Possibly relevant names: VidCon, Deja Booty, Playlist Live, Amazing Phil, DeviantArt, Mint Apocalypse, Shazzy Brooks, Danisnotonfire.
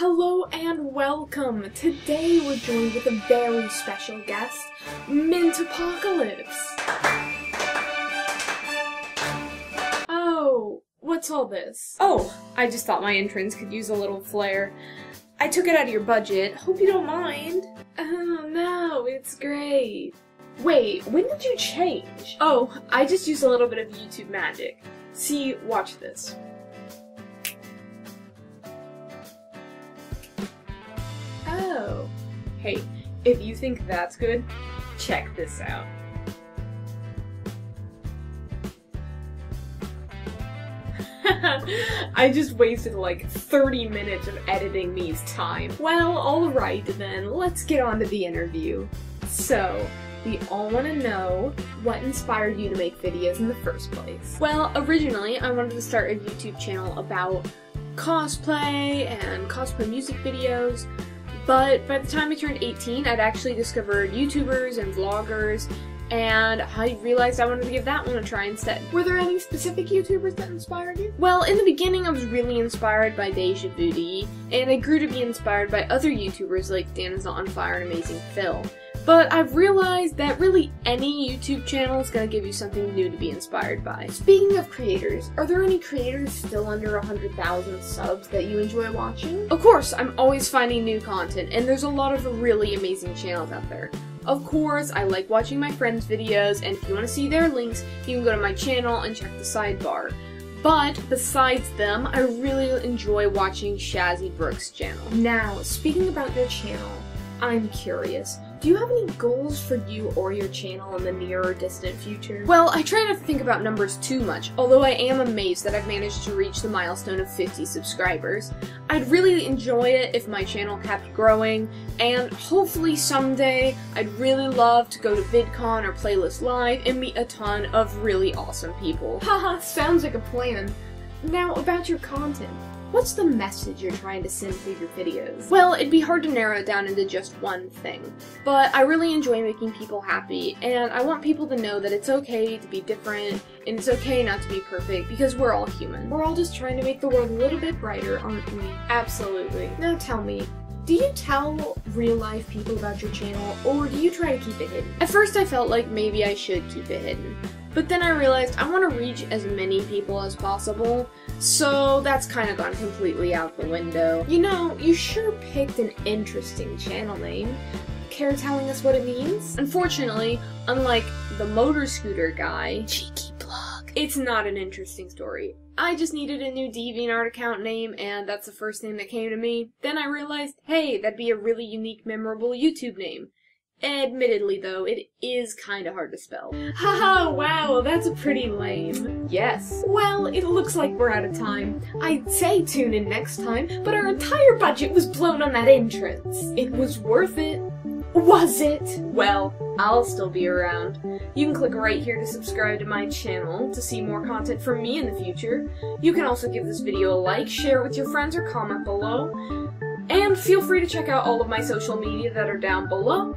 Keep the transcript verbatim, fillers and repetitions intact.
Hello and welcome! Today we're joined with a very special guest, Mint Apocalypse! Oh, what's all this? Oh, I just thought my entrance could use a little flair. I took it out of your budget. Hope you don't mind. Oh no, it's great. Wait, when did you change? Oh, I just used a little bit of YouTube magic. See, watch this. Oh. Hey, if you think that's good, check this out. I just wasted like thirty minutes of editing me's time. Well, alright then, let's get on to the interview. So, we all want to know what inspired you to make videos in the first place. Well, originally I wanted to start a YouTube channel about cosplay and cosplay music videos, but by the time I turned eighteen, I'd actually discovered YouTubers and vloggers, and I realized I wanted to give that one a try instead. Were there any specific YouTubers that inspired you? Well, in the beginning I was really inspired by Deja Booty, and I grew to be inspired by other YouTubers like Danisnotonfire and Amazing Phil. But I've realized that really any YouTube channel is going to give you something new to be inspired by. Speaking of creators, are there any creators still under one hundred thousand subs that you enjoy watching? Of course, I'm always finding new content, and there's a lot of really amazing channels out there. Of course, I like watching my friends' videos, and if you want to see their links, you can go to my channel and check the sidebar. But, besides them, I really enjoy watching Shazzy Brooks' channel. Now, speaking about your channel, I'm curious. Do you have any goals for you or your channel in the near or distant future? Well, I try not to think about numbers too much, although I am amazed that I've managed to reach the milestone of fifty subscribers. I'd really enjoy it if my channel kept growing, and hopefully someday I'd really love to go to VidCon or Playlist Live and meet a ton of really awesome people. Haha, sounds like a plan. Now, about your content. What's the message you're trying to send through your videos? Well, it'd be hard to narrow it down into just one thing, but I really enjoy making people happy, and I want people to know that it's okay to be different, and it's okay not to be perfect, because we're all human. We're all just trying to make the world a little bit brighter, aren't we? Absolutely. Now tell me, do you tell real-life people about your channel, or do you try to keep it hidden? At first I felt like maybe I should keep it hidden. But then I realized I want to reach as many people as possible, so that's kind of gone completely out the window. You know, you sure picked an interesting channel name. Care telling us what it means? Unfortunately, unlike the motor scooter guy, cheeky blog, it's not an interesting story. I just needed a new DeviantArt account name, and that's the first thing that came to me. Then I realized, hey, that'd be a really unique, memorable YouTube name. Admittedly, though, it is kinda hard to spell. Haha, wow, that's pretty lame. Yes. Well, it looks like we're out of time. I'd say tune in next time, but our entire budget was blown on that entrance. It was worth it. Was it? Well, I'll still be around. You can click right here to subscribe to my channel to see more content from me in the future. You can also give this video a like, share it with your friends, or comment below. And feel free to check out all of my social media that are down below.